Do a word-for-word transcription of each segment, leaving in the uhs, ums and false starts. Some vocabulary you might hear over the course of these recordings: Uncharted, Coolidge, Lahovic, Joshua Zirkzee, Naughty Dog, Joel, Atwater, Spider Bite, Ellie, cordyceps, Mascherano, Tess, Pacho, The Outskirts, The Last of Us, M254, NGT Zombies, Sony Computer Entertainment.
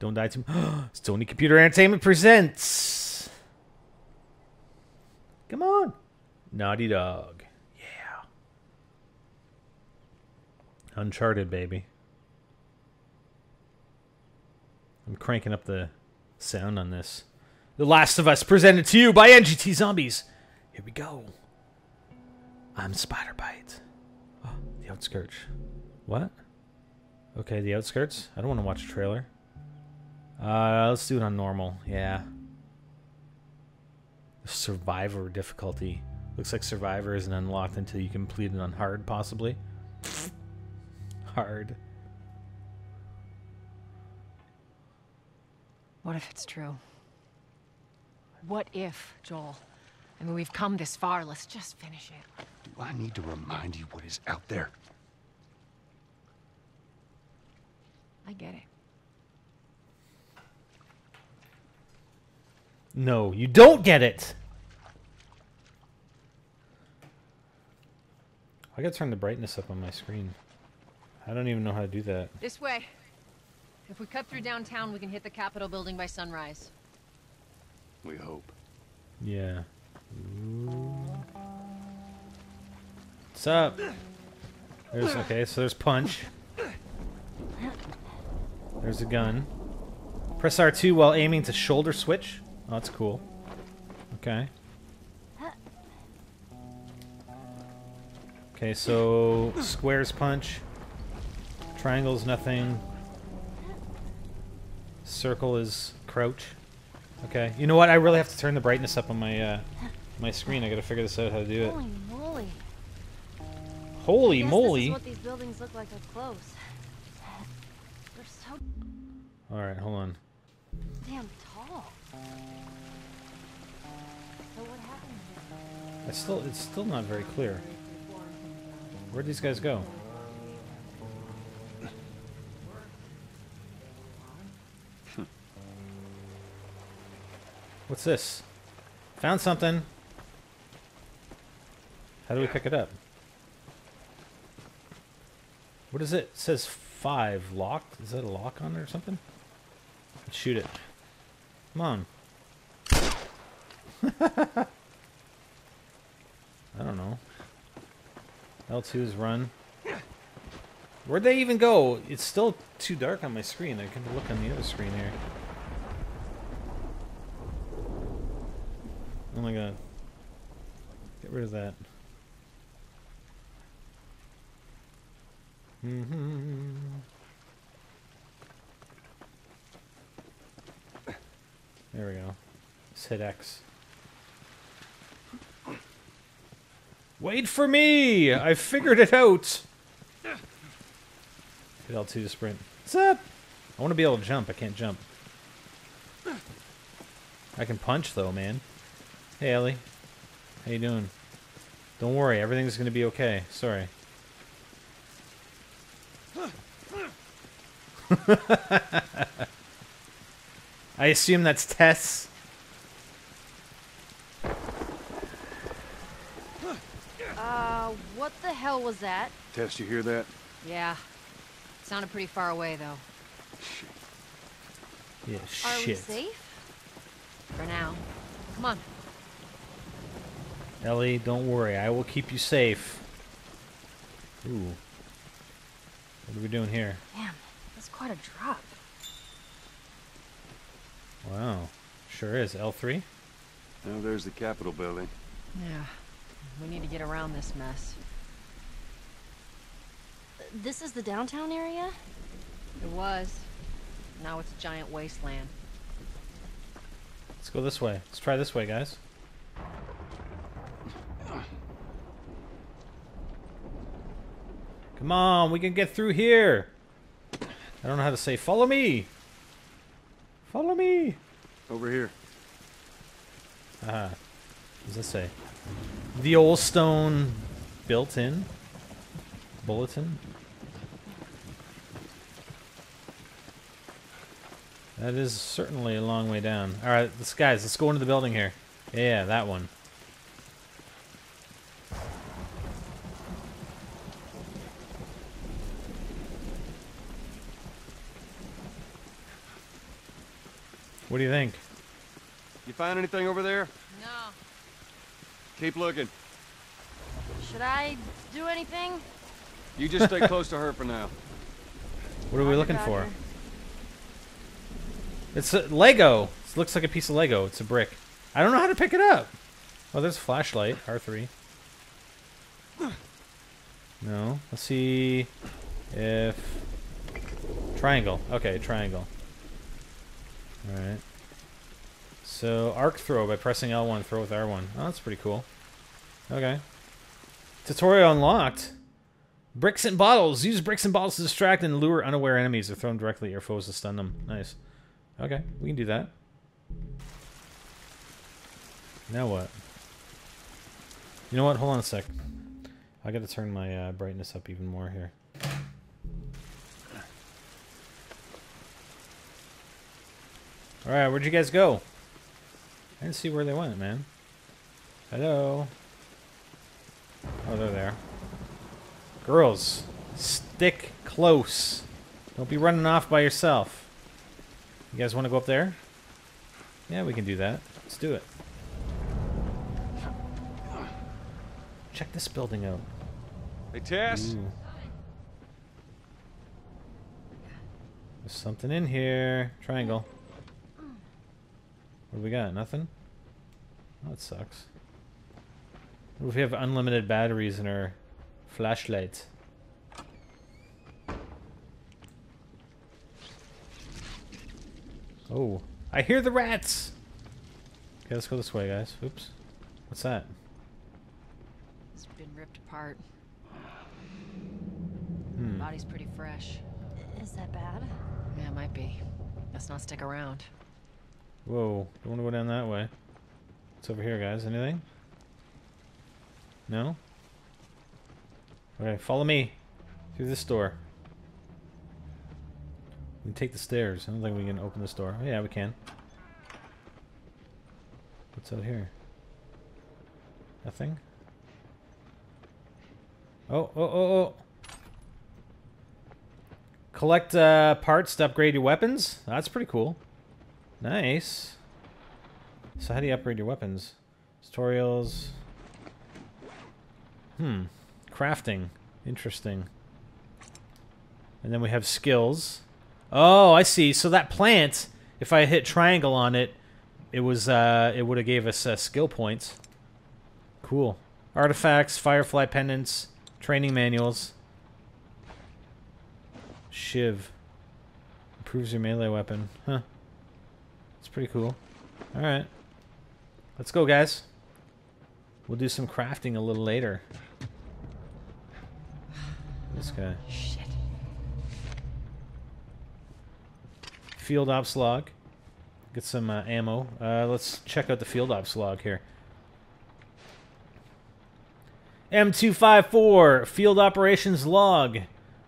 Don't die too much. Sony Computer Entertainment presents. Come on. Naughty Dog. Yeah. Uncharted, baby. I'm cranking up the sound on this. The Last of Us presented to you by N G T Zombies. Here we go. I'm Spider Bite. Oh, The Outskirts. What? Okay, The Outskirts. I don't want to watch a trailer. Uh, let's do it on normal. Yeah. Survivor difficulty. Looks like Survivor isn't unlocked until you complete it on hard, possibly. Hard. What if it's true? What if, Joel? I mean, we've come this far. Let's just finish it. Do I need to remind you what is out there? I get it. No, you don't get it! I gotta turn the brightness up on my screen. I don't even know how to do that. This way. If we cut through downtown, we can hit the Capitol building by sunrise. We hope. Yeah. What's up? There's, okay, so there's punch. There's a gun. Press R two while aiming to shoulder switch. Oh, that's cool. Okay. Okay, so squares punch. Triangle's nothing. Circle is crouch. Okay. You know what? I really have to turn the brightness up on my uh, my screen. I gotta figure this out how to do it. Holy moly! Holy moly! This is what these buildings look like up close. They're so. All right, hold on. Damn tall. So what happened here? It's still it's still not very clear. Where'd these guys go? What's this? Found something. How do we pick it up? What is it? It says five locked. Is that a lock on it or something? Let's shoot it. Come on. I don't know. L two's run. Where'd they even go? It's still too dark on my screen. I can look on the other screen here. Oh my god. Get rid of that. Mm-hmm. There we go. Let's hit X. Wait for me! I figured it out! Hit L two to sprint. What's up? I want to be able to jump. I can't jump. I can punch though, man. Hey, Ellie. How you doing? Don't worry, everything's gonna be okay. Sorry. I assume that's Tess. Uh, what the hell was that? Tess, you hear that? Yeah. It sounded pretty far away, though. Shit. Yeah, shit. Are we safe? For now. Come on. Ellie, don't worry. I will keep you safe. Ooh. What are we doing here? Damn, that's quite a drop. Wow. Sure is. L three? Now there's the Capitol building. Yeah. We need to get around this mess. This is the downtown area? It was. Now it's a giant wasteland. Let's go this way. Let's try this way, guys. Come on, we can get through here. I don't know how to say, follow me. Follow me. Over here. Uh-huh. What does that say? The old stone built-in bulletin. That is certainly a long way down. All right, let's, guys, let's go into the building here. Yeah, that one. What do you think? You find anything over there? No. Keep looking. Should I do anything? You just stay close to her for now. What are we looking for? Her. It's a Lego. It looks like a piece of Lego. It's a brick. I don't know how to pick it up. Oh, there's a flashlight. R three. No. Let's see if... Triangle. Okay, triangle. Alright. So, arc throw by pressing L one. Throw with R one. Oh, that's pretty cool. Okay. Tutorial unlocked. Bricks and bottles. Use bricks and bottles to distract and lure unaware enemies. They're thrown directly at your foes to stun them. Nice. Okay, we can do that. Now what? You know what? Hold on a sec. I gotta turn my uh, brightness up even more here. Alright, where'd you guys go? I didn't see where they went, man. Hello? Oh, they're there. Girls, stick close. Don't be running off by yourself. You guys want to go up there? Yeah, we can do that. Let's do it. Check this building out. Hey, Tess. Ooh. There's something in here. Triangle. What do we got? Nothing? Oh, that sucks. What if we have unlimited batteries in our flashlight? Oh, I hear the rats! Okay, let's go this way, guys. Oops. What's that? It's been ripped apart. Hmm. The body's pretty fresh. Is that bad? Yeah, it might be. Let's not stick around. Whoa, don't want to go down that way. What's over here, guys? Anything? No? Okay, follow me through this door. We can take the stairs. I don't think we can open this door. Oh, yeah, we can. What's out here? Nothing? Oh, oh, oh, oh. Collect uh, parts to upgrade your weapons? That's pretty cool. Nice. So how do you upgrade your weapons? Tutorials. Hmm. Crafting. Interesting. And then we have skills. Oh, I see. So that plant, if I hit triangle on it, it was uh, it would have gave us uh, skill points. Cool. Artifacts, firefly pendants, training manuals. Shiv. Improves your melee weapon. Huh. It's pretty cool. All right. Let's go, guys. We'll do some crafting a little later. This guy. Shit. Field ops log. Get some uh, ammo. Uh, let's check out the field ops log here. M two five four field operations log.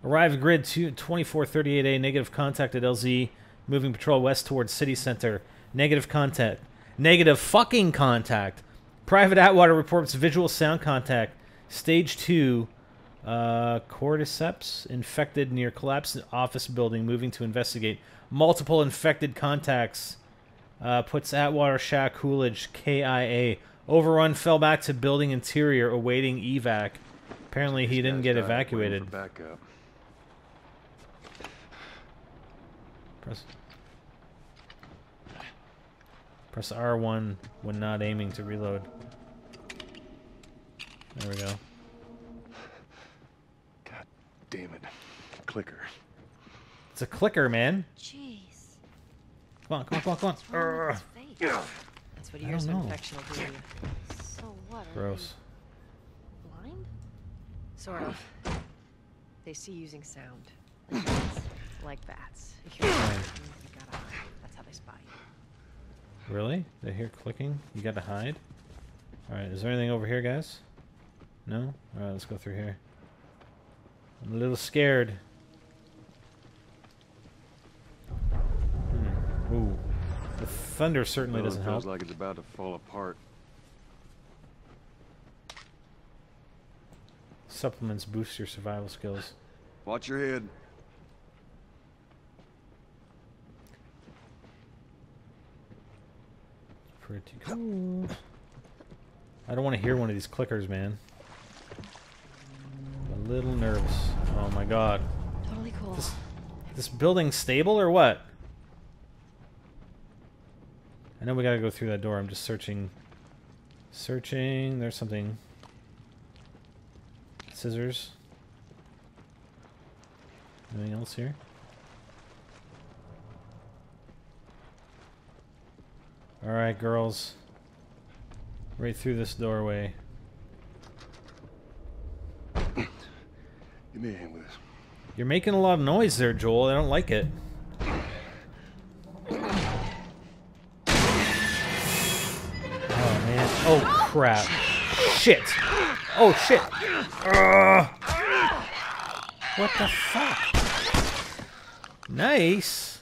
Arrived grid two twenty-four thirty-eight A. Negative contact at L Z. Moving patrol west towards city center. Negative contact. Negative fucking contact. Private Atwater reports visual sound contact. Stage two. Uh, cordyceps infected near collapsed office building. Moving to investigate. Multiple infected contacts. Uh, puts Atwater, Shack, Coolidge, K I A. Overrun fell back to building interior, awaiting evac. Apparently he didn't get evacuated. Backup. Press, press R one when not aiming to reload. There we go. God damn it. Clicker. It's a clicker, man. Jeez. Come on, come on, come on, come on. Uh, That's what years of infection will do to you. So what? Gross. Are you blind? Sort of. They see using sound. Like bats. Like bats. You hear clicking, you gotta hide. That's how they spy you. Really? They hear clicking? You gotta hide? Alright, is there anything over here, guys? No? Alright, let's go through here. I'm a little scared. The thunder certainly doesn't help. It feels like it's about to fall apart. Supplements boost your survival skills. Watch your head. pretty cool. I don't want to hear one of these clickers, man. I'm a little nervous. Oh my god. Totally cool. This, this building's stable or what? I know we gotta go through that door. I'm just searching. Searching. There's something. Scissors. Anything else here? Alright, girls. Right through this doorway. Give me a hand with this. You're making a lot of noise there, Joel. I don't like it. Oh, man. Oh, crap. Shit. Oh, shit. Uh, what the fuck? Nice.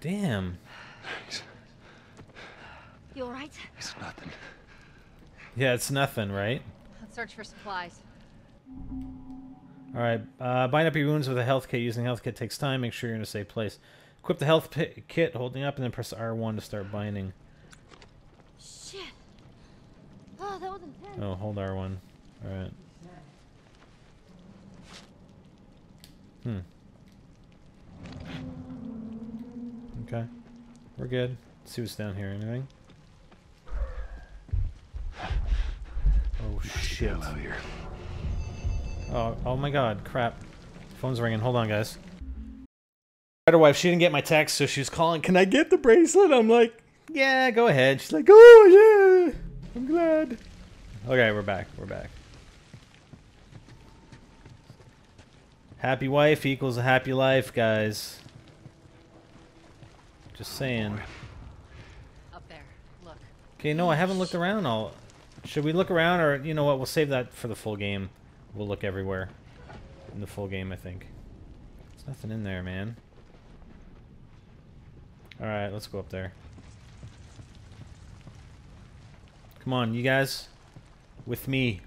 Damn. You all right? It's nothing. Yeah, it's nothing, right? Let's search for supplies. All right. Uh, bind up your wounds with a health kit. Using a health kit takes time. Make sure you're in a safe place. Equip the health kit, holding up, and then press R one to start binding. Shit. Oh, that was intense. Oh, hold R one. All right. Hmm. Okay. We're good. Let's see what's down here. Anything? Oh, shit. Out here. Oh, oh my god. Crap. Phone's ringing. Hold on, guys. Better wife, she didn't get my text, so she was calling, can I get the bracelet? I'm like, yeah, go ahead. She's like, oh, yeah. I'm glad. Okay, we're back. We're back. Happy wife equals a happy life, guys. Just saying. Up there. Look. Okay, no, I haven't looked around all. Should we look around, or you know what? We'll save that for the full game. We'll look everywhere in the full game, I think. There's nothing in there, man. All right, let's go up there. Come on, you guys, with me.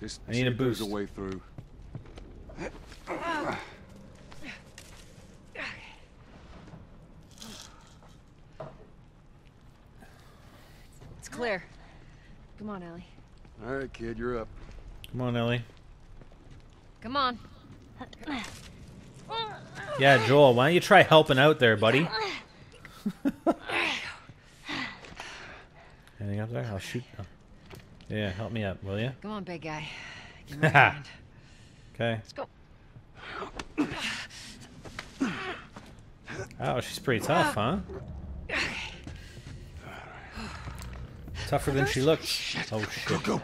Just I need a boost. There's a way through. Oh. Clear. Come on, Ellie. All right, kid, you're up. Come on, Ellie. Come on. Yeah, Joel, why don't you try helping out there, buddy? Anything up there? I'll shoot. Oh. Yeah, help me up, will you? Come on, big guy. Give me a hand. Okay. Let's go. Oh, she's pretty tough, huh? Tougher than she looks. Shit. Oh shit. Go, go.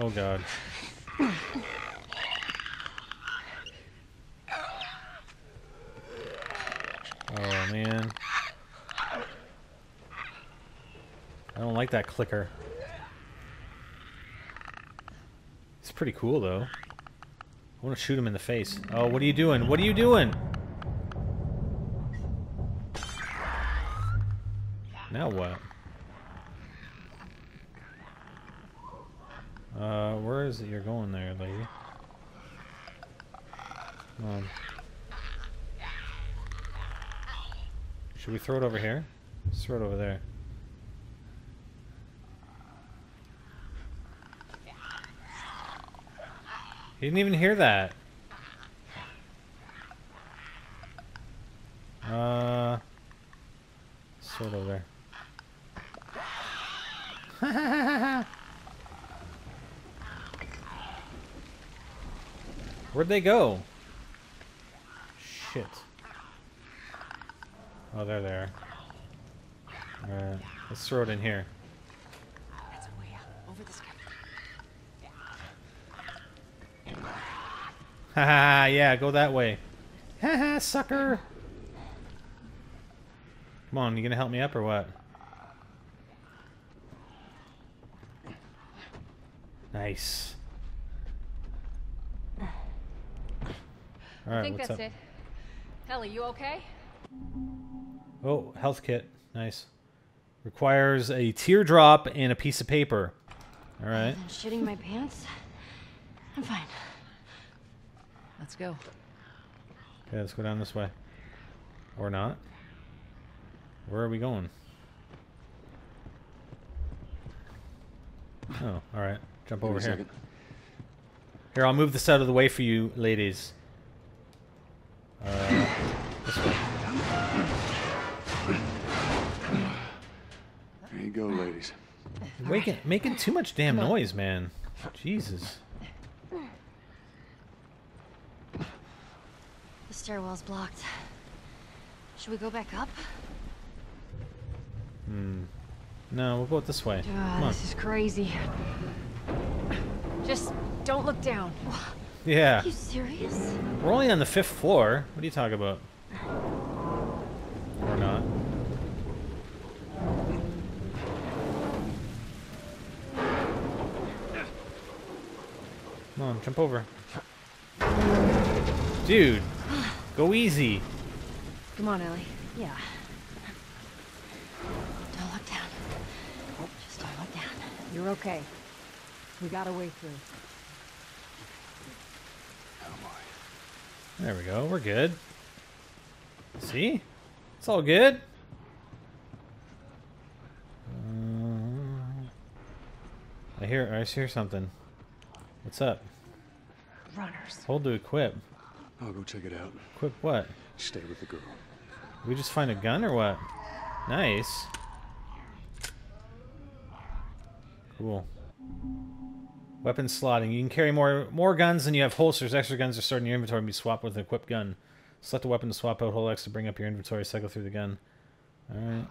Oh god. Oh man. I don't like that clicker. It's pretty cool though. I want to shoot him in the face. Oh, what are you doing? What are you doing? Now what? Uh, where is it you're going there, lady? Come on. Should we throw it over here? Let's throw it over there. He didn't even hear that. Uh, let's throw it over there. Where'd they go? Shit. Oh, they're there. Alright, let's throw it in here. That's a way out. Over this guy. Haha, yeah, go that way. Haha, sucker! Come on, you gonna help me up or what? Nice. All right, I think that's up? it. Ellie, you okay? Oh, health kit. Nice. Requires a teardrop and a piece of paper. All right. I'm shitting my pants. I'm fine. Let's go. Okay, let's go down this way. Or not. Where are we going? Oh, alright. Jump over here. Here, I'll move this out of the way for you, ladies. Uh, this way. There you go, ladies. Making, making too much damn noise, man. Jesus. The stairwell's blocked. Should we go back up? Hmm. No, we'll go this way. Uh, this is crazy. Just don't look down. Yeah. Are you serious? We're only on the fifth floor. What are you talking about? Or not. Come on, jump over. Dude, go easy. Come on, Ellie. Yeah. Don't look down. Just don't look down. You're okay. We got a way through. There we go. We're good. See? It's all good. Uh, I hear I hear something. What's up? Runners. Hold to equip. I'll go check it out. Equip what? Stay with the girl. We just find a gun or what? Nice. Cool. Weapon slotting. You can carry more more guns than you have holsters. Extra guns are stored in your inventory and be swapped with an equipped gun. Select a weapon to swap out. Hold X to bring up your inventory. Cycle through the gun. Alright.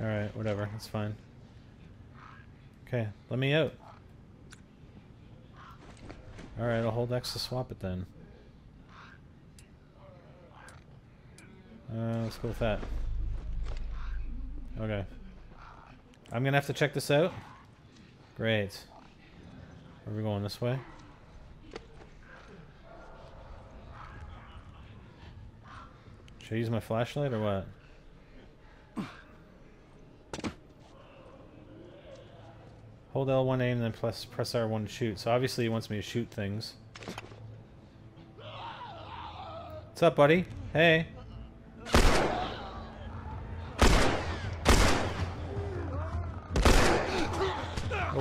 Alright, whatever. That's fine. Okay, let me out. Alright, I'll hold X to swap it then. Uh, let's go with that. Okay. I'm gonna have to check this out. Great. Are we going this way? Should I use my flashlight or what? Hold L one aim and then press, press R one to shoot. So obviously he wants me to shoot things. What's up, buddy? Hey.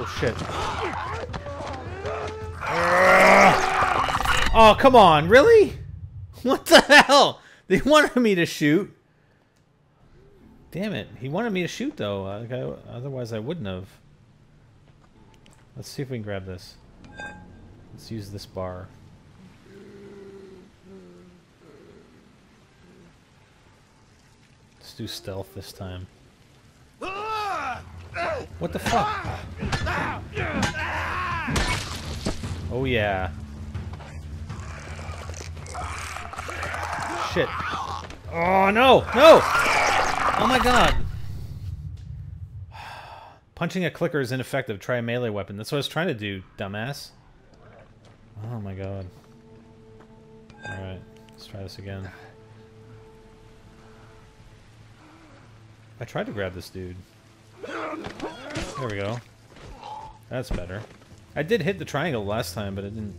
Oh shit. Oh, come on, really? What the hell? They wanted me to shoot. Damn it. He wanted me to shoot though. I, I, otherwise I wouldn't have. Let's see if we can grab this. Let's use this bar. Let's do stealth this time. What the fuck? Oh yeah. Shit. Oh no! No! Oh my god. Punching a clicker is ineffective. Try a melee weapon. That's what I was trying to do, dumbass. Oh my god. Alright, let's try this again. I tried to grab this dude. There we go. That's better. I did hit the triangle last time, but it didn't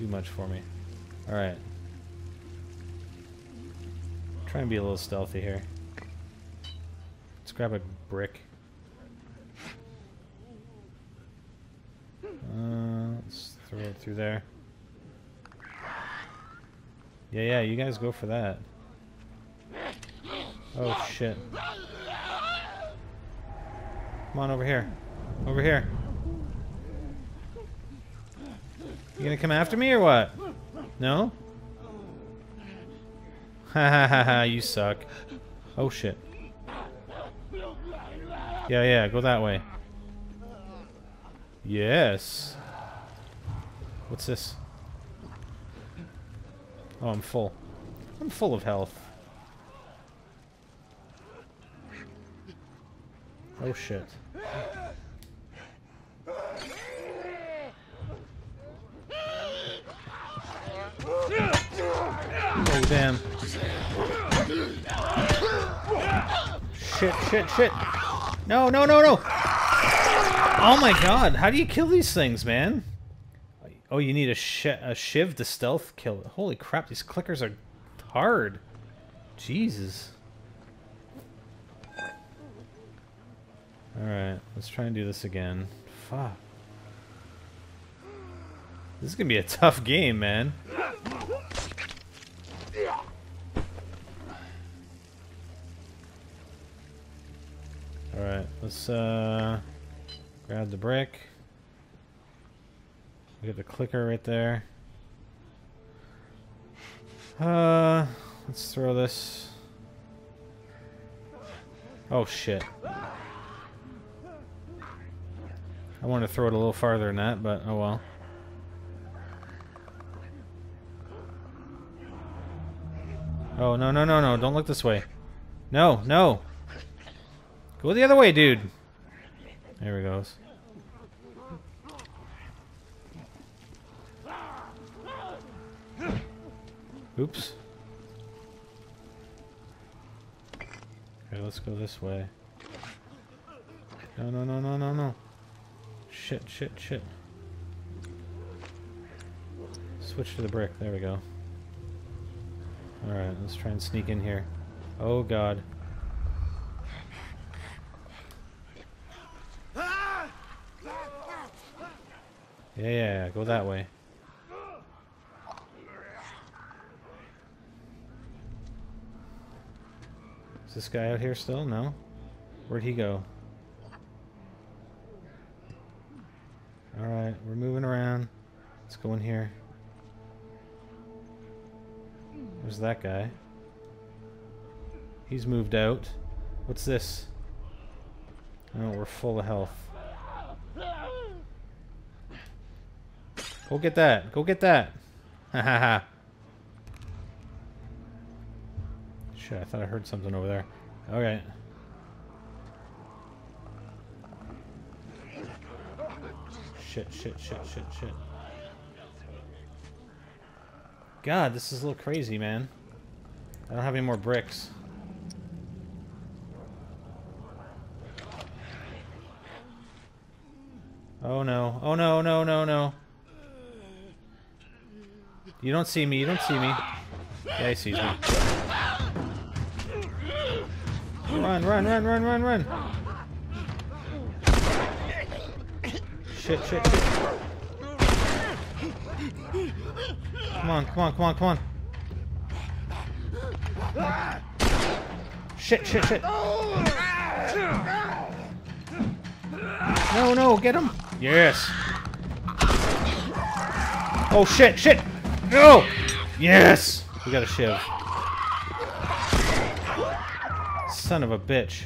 do much for me. Alright. Try and be a little stealthy here. Let's grab a brick. Uh, let's throw it through there. Yeah, yeah, you guys go for that. Oh, shit. Come on, over here. Over here. You gonna come after me or what? No? Ha ha ha ha, you suck. Oh shit. Yeah, yeah, go that way. Yes. What's this? Oh, I'm full. I'm full of health. Oh shit. Oh damn. Shit, shit, shit. No, no, no, no. Oh my god, how do you kill these things, man? Oh, you need a, sh a shiv to stealth kill. Holy crap, these clickers are hard. Jesus. Alright, let's try and do this again. Fuck. This is gonna be a tough game, man. Alright, let's uh, grab the brick. We got the clicker right there. Uh, let's throw this. Oh shit. I wanted to throw it a little farther than that, but oh well. Oh, no, no, no, no. Don't look this way. No, no. Go the other way, dude. There it goes. Oops. Okay, let's go this way. No, no, no, no, no, no. Shit, shit, shit. Switch to the brick. There we go. Alright, let's try and sneak in here. Oh god. Yeah, yeah, yeah, go that way. Is this guy out here still? No? Where'd he go? Alright, we're moving around. Let's go in here. There's that guy. He's moved out. What's this? Oh, we're full of health. Go get that. Go get that. Ha ha ha. Shit, I thought I heard something over there. Alright. Shit, shit, shit, shit, shit. God, this is a little crazy, man. I don't have any more bricks. Oh no. Oh no, no, no, no. You don't see me. You don't see me. Yeah, he sees me. Run, run, run, run, run, run. Shit, shit, shit. Come on, come on, come on, come on. Shit, shit, shit. No, no, get him. Yes. Oh, shit, shit. No. Yes. We got a shiv. Son of a bitch.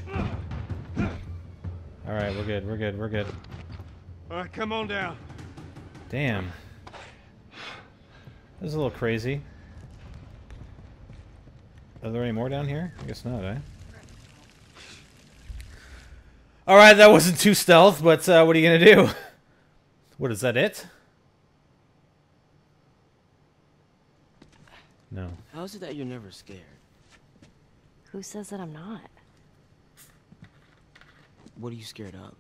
Alright, we're good, we're good, we're good. Alright, come on down. Damn. This is a little crazy. Are there any more down here? I guess not, eh? Alright, that wasn't too stealth, but uh, what are you gonna do? What, is that it? No. How is it that you're never scared? Who says that I'm not? What are you scared of?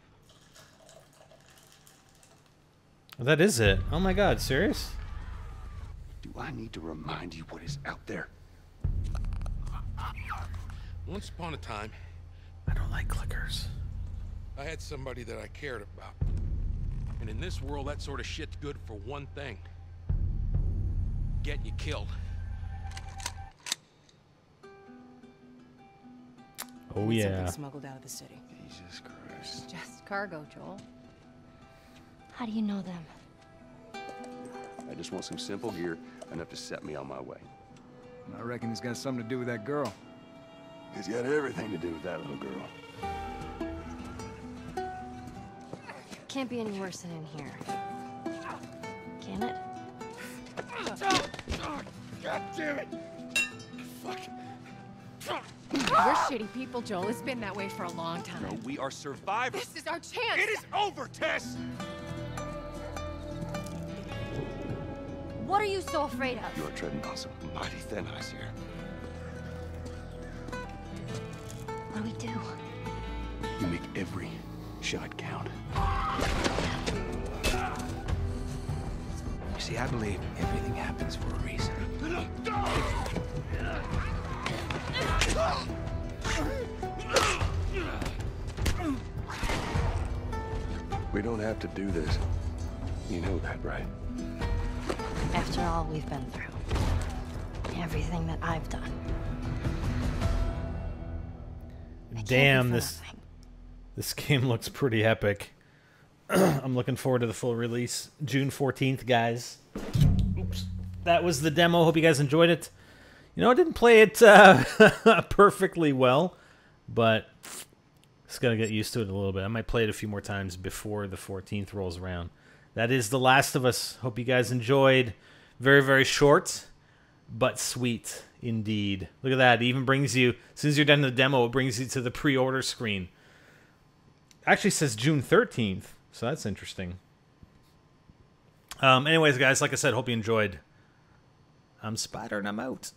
That is it. Oh my god, serious? Do I need to remind you what is out there? Once upon a time, I don't like clickers. I had somebody that I cared about. And in this world, that sort of shit's good for one thing. Get you killed. Oh yeah. Something smuggled out of the city. Jesus Christ. It's just cargo, Joel. How do you know them? I just want some simple gear, enough to set me on my way. I reckon it's got something to do with that girl. It's got everything to do with that little girl. It can't be any worse than in here. Can it? Oh, God damn it! Fuck. We're shitty people, Joel. It's been that way for a long time. No, we are survivors. This is our chance! It is over, Tess! What are you so afraid of? You are treading on some mighty thin ice here. What do we do? You make every shot count. see, I believe everything happens for a reason. We don't have to do this. You know that, right? After all we've been through, everything that I've done. Damn, this this game looks pretty epic. I'm looking forward to the full release. June fourteenth, guys. Oops. That was the demo. Hope you guys enjoyed it. You know, I didn't play it uh, perfectly well, but just got to get used to it a little bit. I might play it a few more times before the fourteenth rolls around. That is The Last of Us. Hope you guys enjoyed. Very, very short, but sweet indeed. Look at that. It even brings you, as soon as you're done the demo, it brings you to the pre-order screen. Actually says June thirteenth. So that's interesting. Um, anyways, guys, like I said, hope you enjoyed. I'm Spider and I'm out.